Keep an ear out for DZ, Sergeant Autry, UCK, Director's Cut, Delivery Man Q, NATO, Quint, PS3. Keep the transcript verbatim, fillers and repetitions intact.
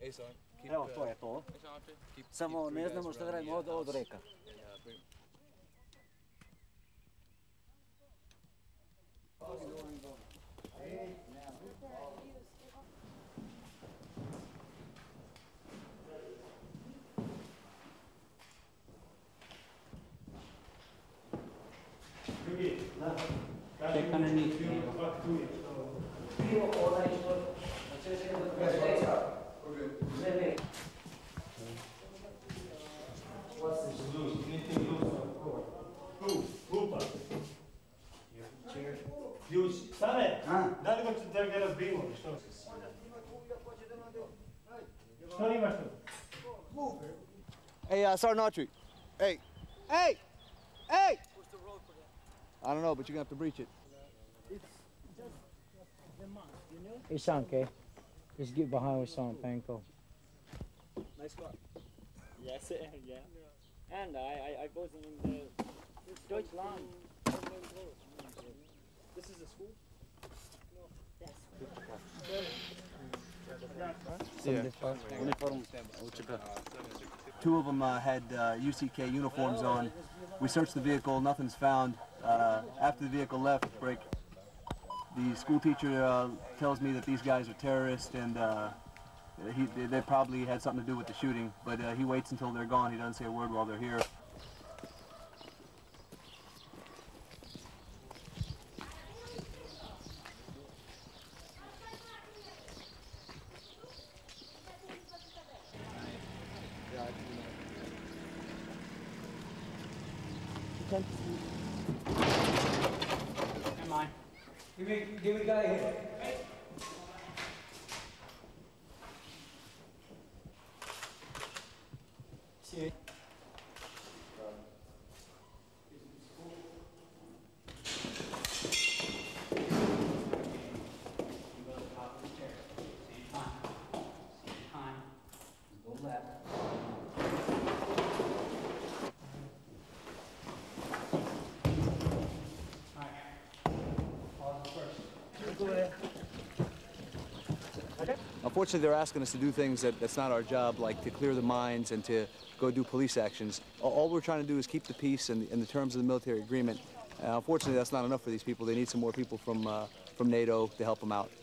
Hey, son, keep, Evo, to je to. Keep, Samo keep ne znamo što da radimo od, od reka. Čekane njih. Pivo onaj što... What's this? Loose. Anything loose? Who? Who? Chair. Ključ. Stane! Da li hoćete da ga razbijemo? Što imaš tu? Hey, uh, Sergeant Autry. Hey. Hey! Hey! What's the road for that? I don't know, but you're going to have to breach it. It's just the month, you know? It's okay. Just get behind with Sergeant Panko. Nice spot. Yes, yeah. And I, I, I was in the Deutschland. This is a school? No. That's right. Yeah. Two of them uh, had uh, U C K uniforms on. We searched the vehicle, nothing's found. Uh, after the vehicle left, break. The school teacher uh, tells me that these guys are terrorists and uh, he, they probably had something to do with the shooting, but uh, he waits until they're gone. He doesn't say a word while they're here. Come on. Give me, give me a guy here. See it. Unfortunately, they're asking us to do things that, that's not our job, like to clear the mines and to go do police actions. All we're trying to do is keep the peace and the, and the terms of the military agreement. Uh, unfortunately, that's not enough for these people. They need some more people from, uh, from NATO to help them out.